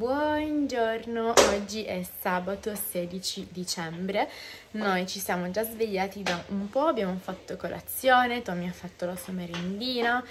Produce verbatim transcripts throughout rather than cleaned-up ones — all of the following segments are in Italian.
Buongiorno, oggi è sabato sedici dicembre, noi ci siamo già svegliati da un po', abbiamo fatto colazione, Tommy ha fatto la sua merendina,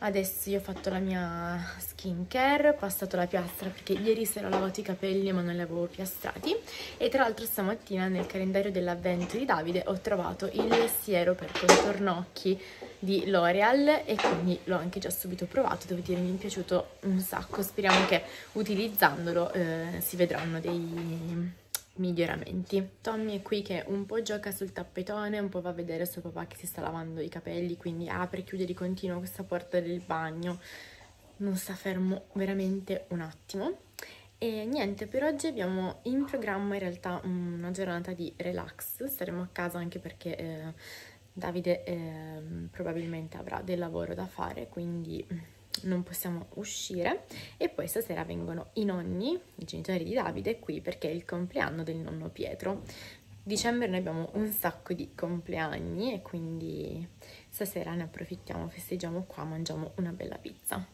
adesso io ho fatto la mia skincare, ho passato la piastra perché ieri sera ho lavato i capelli ma non li avevo piastrati e tra l'altro stamattina nel calendario dell'avvento di Davide ho trovato il siero per contorno occhi di L'Oreal e quindi l'ho anche già subito provato, devo dire mi è piaciuto un sacco, speriamo che utilizzandolo eh, si vedranno dei miglioramenti. Tommy è qui che un po' gioca sul tappetone, un po' va a vedere suo papà che si sta lavando i capelli, quindi apre e chiude di continuo questa porta del bagno, non sta fermo veramente un attimo. E niente, per oggi abbiamo in programma in realtà una giornata di relax, staremo a casa anche perché eh, Davide eh, probabilmente avrà del lavoro da fare, quindi non possiamo uscire. E poi stasera vengono i nonni, i genitori di Davide, qui perché è il compleanno del nonno Pietro. Dicembre noi abbiamo un sacco di compleanni e quindi stasera ne approfittiamo, festeggiamo qua, mangiamo una bella pizza.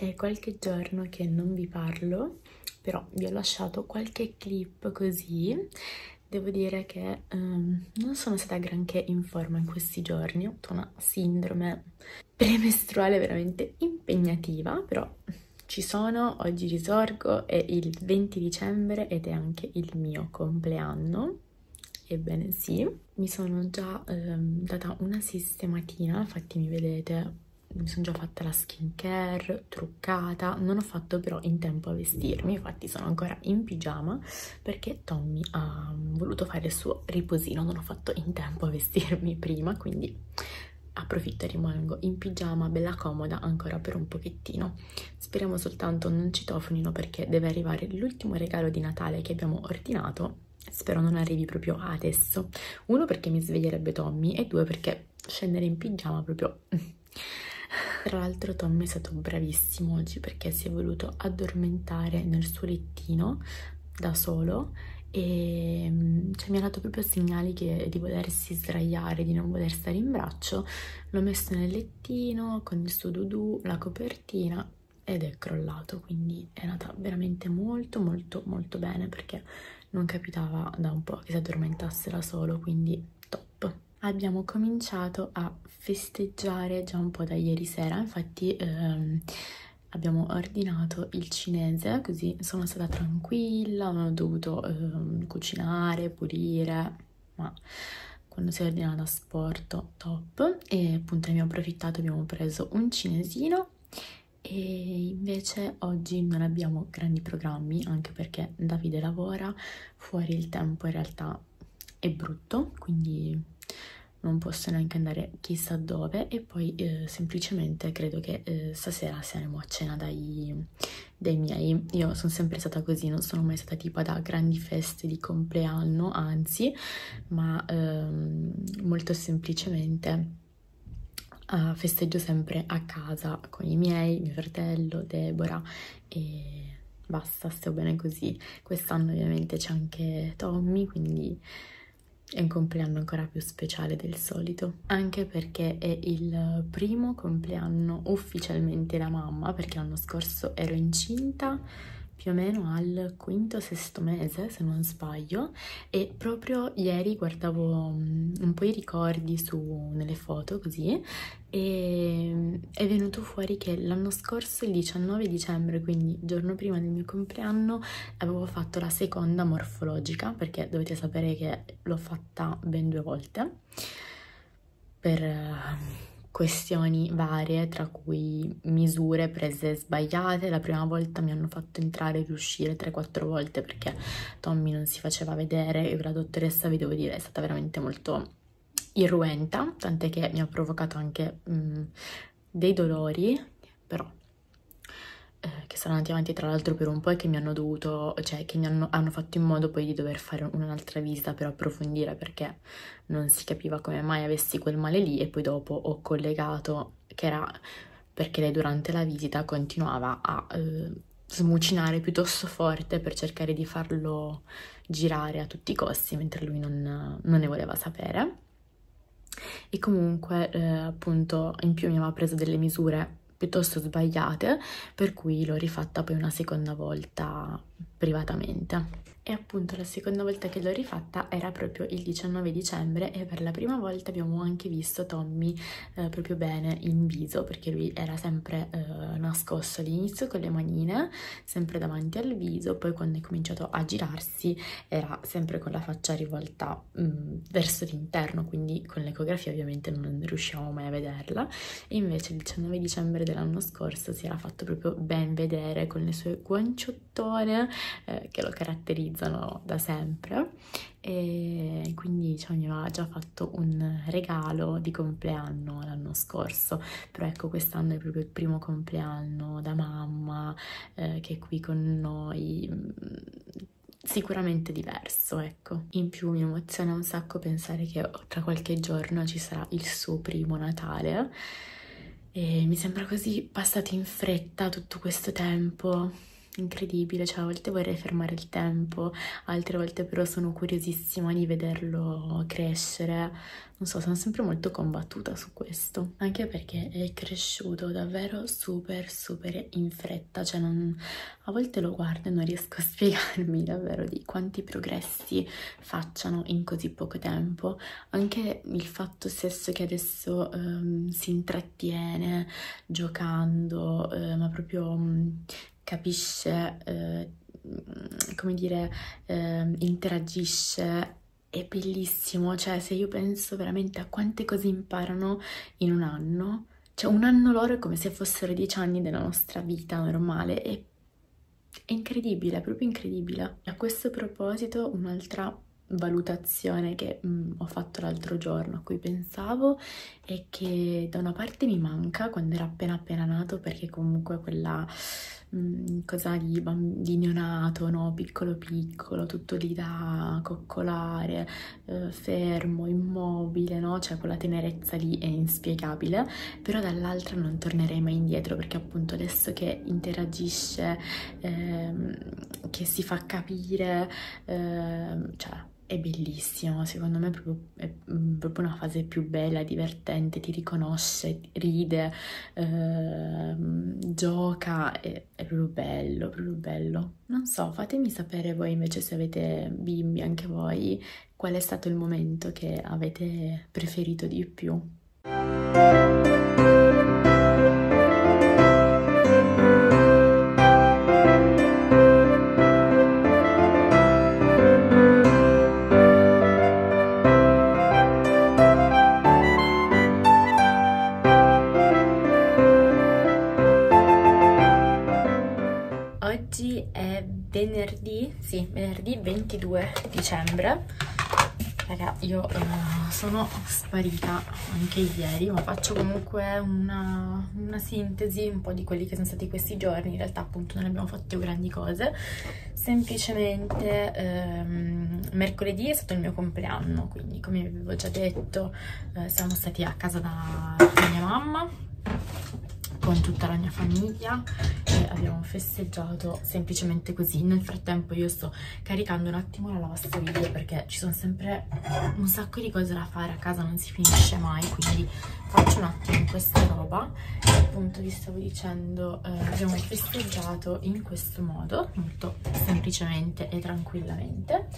È qualche giorno che non vi parlo, però vi ho lasciato qualche clip così. Devo dire che um, non sono stata granché in forma in questi giorni, ho avuto una sindrome premestruale veramente impegnativa, però ci sono, oggi risorgo, è il venti dicembre ed è anche il mio compleanno. Ebbene sì, mi sono già um, data una sistematina, infatti mi vedete, mi sono già fatta la skincare, truccata, non ho fatto però in tempo a vestirmi, infatti sono ancora in pigiama perché Tommy ha voluto fare il suo riposino, non ho fatto in tempo a vestirmi prima, quindi approfitto e rimango in pigiama, bella comoda ancora per un pochettino. Speriamo soltanto non citofonino perché deve arrivare l'ultimo regalo di Natale che abbiamo ordinato, spero non arrivi proprio adesso, uno perché mi sveglierebbe Tommy e due perché scendere in pigiama proprio... Tra l'altro Tommy è stato bravissimo oggi perché si è voluto addormentare nel suo lettino da solo e cioè, mi ha dato proprio segnali che, di volersi sdraiare, di non voler stare in braccio, l'ho messo nel lettino con il suo doudou, la copertina ed è crollato, quindi è andata veramente molto molto molto bene perché non capitava da un po' che si addormentasse da solo, quindi top. Abbiamo cominciato a festeggiare già un po' da ieri sera, infatti ehm, abbiamo ordinato il cinese, così sono stata tranquilla, non ho dovuto ehm, cucinare, pulire, ma quando si ordina da sport top. E appunto abbiamo approfittato, abbiamo preso un cinesino e invece oggi non abbiamo grandi programmi, anche perché Davide lavora, fuori il tempo in realtà è brutto, quindi... non posso neanche andare chissà dove e poi eh, semplicemente credo che eh, stasera saremo a cena dai, dai miei. Io sono sempre stata così, non sono mai stata tipo da grandi feste di compleanno, anzi, ma ehm, molto semplicemente eh, festeggio sempre a casa con i miei, mio fratello, Deborah e... basta, sto bene così. Quest'anno ovviamente c'è anche Tommy, quindi... È un compleanno ancora più speciale del solito, anche perché è il primo compleanno ufficialmente da mamma, perché l'anno scorso ero incinta più o meno al quinto sesto mese, se non sbaglio, e proprio ieri guardavo un po' i ricordi su, nelle foto così, e è venuto fuori che l'anno scorso, il diciannove dicembre, quindi giorno prima del mio compleanno, avevo fatto la seconda morfologica, perché dovete sapere che l'ho fatta ben due volte, per questioni varie, tra cui misure prese sbagliate. La prima volta mi hanno fatto entrare e uscire tre quattro volte perché Tommy non si faceva vedere, e la dottoressa, vi devo dire, è stata veramente molto irruenta, tant'è che mi ha provocato anche mh, dei dolori, però eh, che sono andati avanti tra l'altro per un po' e che mi hanno dovuto, cioè che mi hanno, hanno fatto in modo poi di dover fare un'altra visita per approfondire, perché non si capiva come mai avessi quel male lì. E poi dopo ho collegato che era perché lei durante la visita continuava a eh, smucinare piuttosto forte per cercare di farlo girare a tutti i costi, mentre lui non, non ne voleva sapere. E comunque eh, appunto in più mi aveva preso delle misure piuttosto sbagliate, per cui l'ho rifatta poi una seconda volta privatamente. E appunto la seconda volta che l'ho rifatta era proprio il diciannove dicembre, e per la prima volta abbiamo anche visto Tommy eh, proprio bene in viso, perché lui era sempre eh, nascosto all'inizio con le manine, sempre davanti al viso, poi quando è cominciato a girarsi era sempre con la faccia rivolta mh, verso l'interno, quindi con l'ecografia ovviamente non riuscivamo mai a vederla. E invece il diciannove dicembre dell'anno scorso si era fatto proprio ben vedere con le sue guanciottone eh, che lo caratterizza da sempre, e quindi diciamo mi aveva già fatto un regalo di compleanno l'anno scorso, però ecco quest'anno è proprio il primo compleanno da mamma eh, che è qui con noi, sicuramente diverso, ecco. In più mi emoziona un sacco pensare che tra qualche giorno ci sarà il suo primo Natale, e mi sembra così passato in fretta tutto questo tempo. Incredibile, cioè a volte vorrei fermare il tempo, altre volte però sono curiosissima di vederlo crescere, non so, sono sempre molto combattuta su questo, anche perché è cresciuto davvero super super in fretta, cioè non, a volte lo guardo e non riesco a spiegarmi davvero di quanti progressi facciano in così poco tempo, anche il fatto stesso che adesso um, si intrattiene giocando, uh, ma proprio... Um, capisce, eh, come dire, eh, interagisce, è bellissimo, cioè se io penso veramente a quante cose imparano in un anno, cioè un anno loro è come se fossero dieci anni della nostra vita normale, è, è incredibile, è proprio incredibile. A questo proposito un'altra valutazione che mh, ho fatto l'altro giorno, a cui pensavo, è che da una parte mi manca quando era appena appena nato, perché comunque quella mh, cosa di bambino nato, no? Piccolo piccolo, tutto lì da coccolare, eh, fermo, immobile, no? Cioè quella tenerezza lì è inspiegabile, però dall'altra non tornerei mai indietro, perché appunto adesso che interagisce, ehm, che si fa capire, ehm, cioè è bellissimo, secondo me è proprio, è proprio una fase più bella, divertente, ti riconosce, ride, eh, gioca, è, è proprio bello, proprio bello. Non so, fatemi sapere voi invece, se avete bimbi anche voi, qual è stato il momento che avete preferito di più. Venerdì, sì, venerdì ventidue dicembre, raga, io eh, sono sparita anche ieri, ma faccio comunque una, una sintesi un po' di quelli che sono stati questi giorni. In realtà appunto non abbiamo fatto grandi cose, semplicemente ehm, mercoledì è stato il mio compleanno, quindi come vi avevo già detto eh, siamo stati a casa da mia mamma. con tutta la mia famiglia e abbiamo festeggiato semplicemente così. Nel frattempo io sto caricando un attimo la lavastoviglie perché ci sono sempre un sacco di cose da fare a casa, non si finisce mai, quindi faccio un attimo questa roba. E appunto vi stavo dicendo, eh, abbiamo festeggiato in questo modo, molto semplicemente e tranquillamente.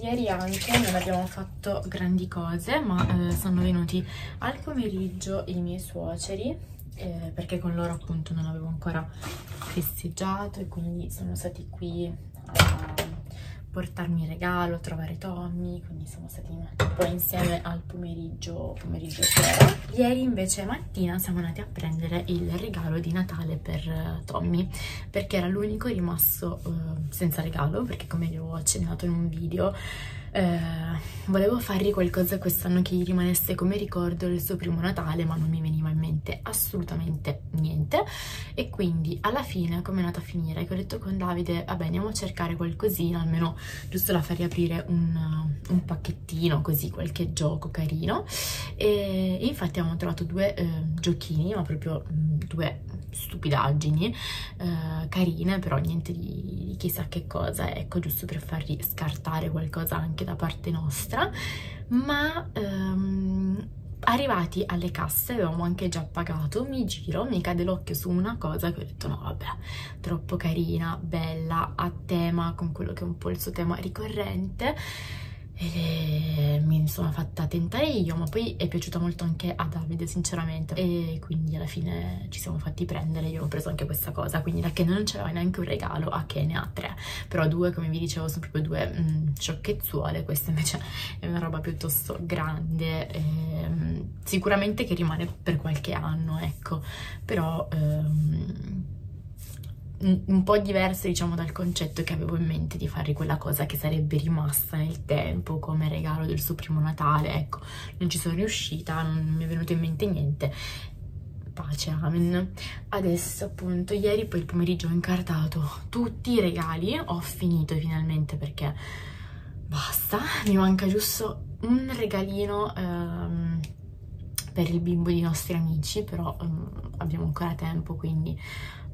Ieri anche non abbiamo fatto grandi cose, ma eh, sono venuti al pomeriggio i miei suoceri, eh, perché con loro appunto non avevo ancora festeggiato e quindi sono stati qui a portarmi il regalo, a trovare Tommy, quindi siamo stati un po' insieme al pomeriggio, pomeriggio sera. Ieri invece mattina siamo andati a prendere il regalo di Natale per Tommy, perché era l'unico rimasto eh, senza regalo, perché come vi ho accennato in un video, eh, volevo fargli qualcosa quest'anno che gli rimanesse come ricordo del suo primo Natale, ma non mi veniva in mente assolutamente niente. E quindi alla fine come è andata a finire? Che ho detto con Davide, vabbè, andiamo a cercare qualcosina, almeno giusto da fargli aprire un, un pacchettino, così qualche gioco carino. E, e infatti ho trovato due eh, giochini, ma proprio mh, due stupidaggini eh, carine, però niente di, di chissà che cosa, ecco, giusto per fargli scartare qualcosa anche da parte nostra. Ma ehm, arrivati alle casse, avevamo anche già pagato, mi giro, mi cade l'occhio su una cosa che ho detto no vabbè, troppo carina, bella, a tema, con quello che è un po' il suo tema ricorrente. E mi sono fatta tentare io, ma poi è piaciuta molto anche a Davide sinceramente, e quindi alla fine ci siamo fatti prendere. Io ho preso anche questa cosa, quindi da che non c'era neanche un regalo a che ne ha tre, però due, come vi dicevo, sono proprio due mh, sciocchezzuole. Questa invece è una roba piuttosto grande, e, mh, sicuramente che rimane per qualche anno, ecco, però ehm, un po' diverso diciamo dal concetto che avevo in mente di fargli quella cosa che sarebbe rimasta nel tempo come regalo del suo primo Natale. Ecco, non ci sono riuscita, non mi è venuto in mente niente, pace, amen. Adesso appunto ieri poi il pomeriggio ho incartato tutti i regali, ho finito finalmente perché basta, mi manca giusto un regalino ehm, per il bimbo dei nostri amici, però ehm, abbiamo ancora tempo, quindi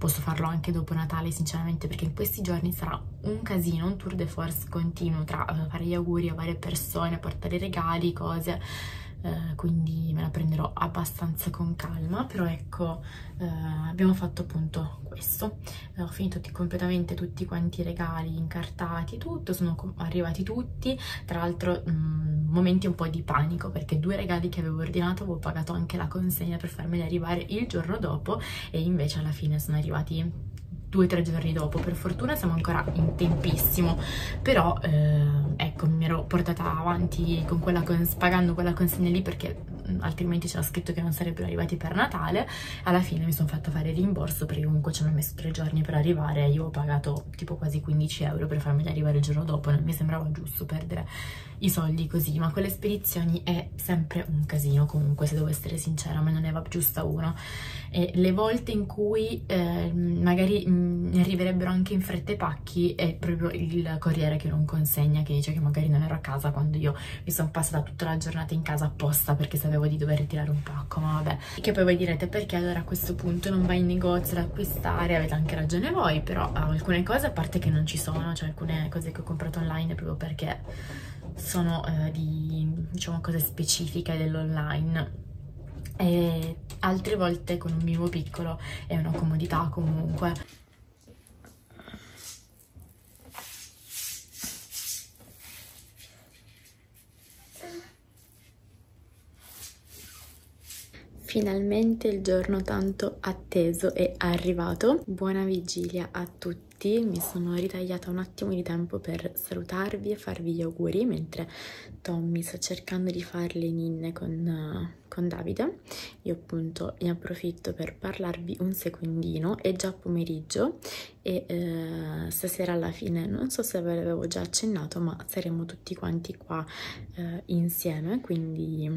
posso farlo anche dopo Natale sinceramente, perché in questi giorni sarà un casino, un tour de force continuo tra fare gli auguri a varie persone, portare regali, cose, eh, quindi me la prenderò abbastanza con calma. Però ecco, eh, abbiamo fatto appunto questo, eh, ho finito completamente tutti quanti i regali incartati, tutto, sono arrivati tutti, tra l'altro momenti un po' di panico perché due regali che avevo ordinato avevo pagato anche la consegna per farmeli arrivare il giorno dopo e invece alla fine sono arrivati due o tre giorni dopo. Per fortuna siamo ancora in tempissimo, però eh, ecco, mi ero portata avanti con quella cons pagando quella consegna lì perché mh, altrimenti c'era scritto che non sarebbero arrivati per Natale. Alla fine mi sono fatta fare il rimborso perché comunque ci hanno messo tre giorni per arrivare, io ho pagato tipo quasi quindici euro per farmeli arrivare il giorno dopo, non mi sembrava giusto perdere i soldi così. Ma con le spedizioni è sempre un casino comunque, se devo essere sincera, ma non ne va giusta una, e le volte in cui eh, magari ne arriverebbero anche in fretta i pacchi è proprio il corriere che non consegna, che dice che magari non ero a casa, quando io mi sono passata tutta la giornata in casa apposta perché sapevo di dover ritirare un pacco. Ma vabbè, che poi voi direte perché allora a questo punto non vai in negozio ad acquistare. Avete anche ragione voi, però alcune cose, a parte che non ci sono, cioè alcune cose che ho comprato online proprio perché sono eh, di diciamo cose specifiche dell'online, e altre volte con un bimbo piccolo è una comodità comunque. Finalmente il giorno tanto atteso è arrivato. Buona vigilia a tutti. Mi sono ritagliata un attimo di tempo per salutarvi e farvi gli auguri, mentre Tommy sta cercando di fare le ninne con, uh, con Davide. Io appunto ne approfitto per parlarvi un secondino. È già pomeriggio e uh, stasera alla fine, non so se ve l'avevo già accennato, ma saremo tutti quanti qua uh, insieme, quindi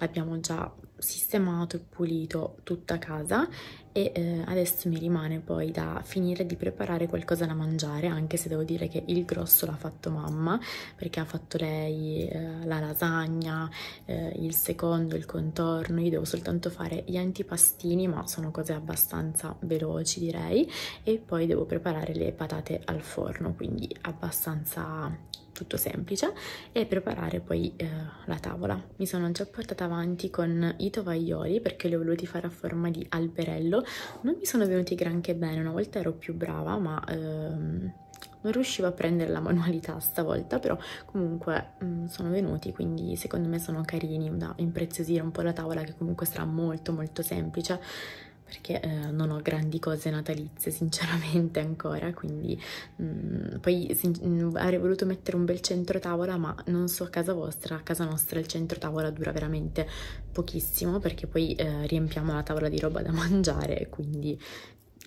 abbiamo già sistemato e pulito tutta casa e eh, adesso mi rimane poi da finire di preparare qualcosa da mangiare, anche se devo dire che il grosso l'ha fatto mamma, perché ha fatto lei eh, la lasagna, eh, il secondo, il contorno. Io devo soltanto fare gli antipastini, ma sono cose abbastanza veloci direi, e poi devo preparare le patate al forno, quindi abbastanza tutto semplice, e preparare poi eh, la tavola. Mi sono già portata avanti con i tovaglioli perché li ho voluti fare a forma di alberello, non mi sono venuti granché bene, una volta ero più brava ma ehm, non riuscivo a prendere la manualità stavolta, però comunque mh, sono venuti, quindi secondo me sono carini da impreziosire un po' la tavola, che comunque sarà molto molto semplice perché eh, non ho grandi cose natalizie sinceramente ancora, quindi mh, poi sin avrei voluto mettere un bel centro tavola, ma non so a casa vostra, a casa nostra il centro tavola dura veramente pochissimo, perché poi eh, riempiamo la tavola di roba da mangiare, quindi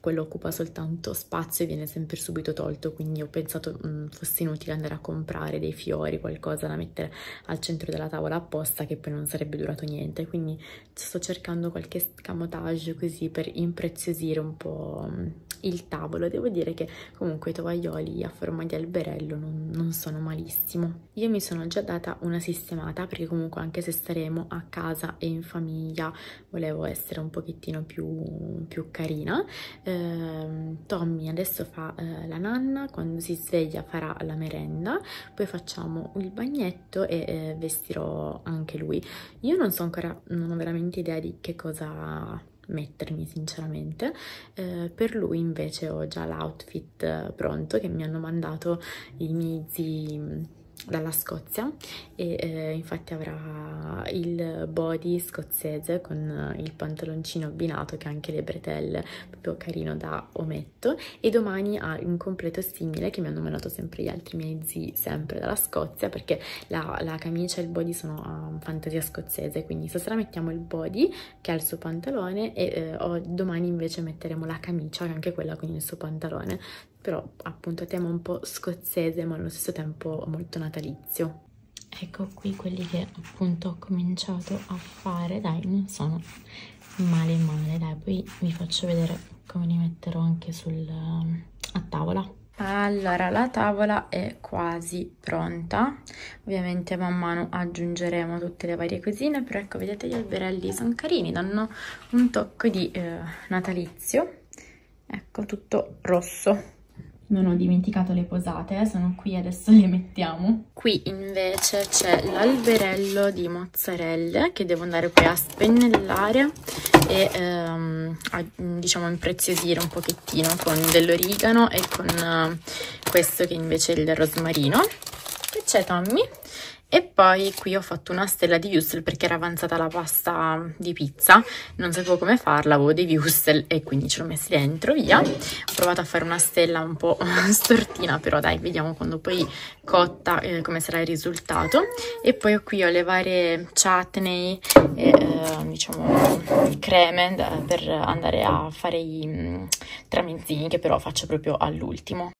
quello occupa soltanto spazio e viene sempre subito tolto, quindi ho pensato mh, fosse inutile andare a comprare dei fiori, qualcosa da mettere al centro della tavola apposta, che poi non sarebbe durato niente, quindi sto cercando qualche scamotage così per impreziosire un po' mh, il tavolo. Devo dire che comunque i tovaglioli a forma di alberello non, non sono malissimo. Io mi sono già data una sistemata, perché comunque anche se staremo a casa e in famiglia volevo essere un pochettino più, più carina. Tommy adesso fa eh, la nanna, quando si sveglia farà la merenda, poi facciamo il bagnetto e eh, vestirò anche lui. Io non so ancora, non ho veramente idea di che cosa mettermi sinceramente. Eh, per lui invece ho già l'outfit pronto che mi hanno mandato i miei zii dalla Scozia, e eh, infatti avrà il body scozzese con il pantaloncino abbinato, che ha anche le bretelle, proprio carino da ometto, e domani ha un completo simile che mi hanno mandato sempre gli altri miei zii, sempre dalla Scozia, perché la, la camicia e il body sono a fantasia scozzese, quindi stasera mettiamo il body che ha il suo pantalone, e eh, oh, domani invece metteremo la camicia, anche quella con il suo pantalone, però appunto tema un po' scozzese ma allo stesso tempo molto natalizio. Ecco qui quelli che appunto ho cominciato a fare, dai, non sono male male, dai, poi vi faccio vedere come li metterò anche sul, a tavola. Allora, la tavola è quasi pronta, ovviamente man mano aggiungeremo tutte le varie cosine, però ecco, vedete gli alberelli sono carini, danno un tocco di eh, natalizio, ecco, tutto rosso. Non ho dimenticato le posate, sono qui, adesso le mettiamo. Qui invece c'è l'alberello di mozzarella che devo andare poi a spennellare e ehm, a, diciamo impreziosire un pochettino con dell'origano e con eh, questo che invece è il rosmarino. Qui c'è Tommy. E poi qui ho fatto una stella di wurstel perché era avanzata la pasta di pizza, non sapevo come farla, avevo dei wurstel e quindi ce l'ho messi dentro, via. Ho provato a fare una stella un po' stortina, però dai, vediamo quando poi cotta eh, come sarà il risultato. E poi qui ho le varie chutney e eh, diciamo creme da, per andare a fare i tramezzini, che però faccio proprio all'ultimo.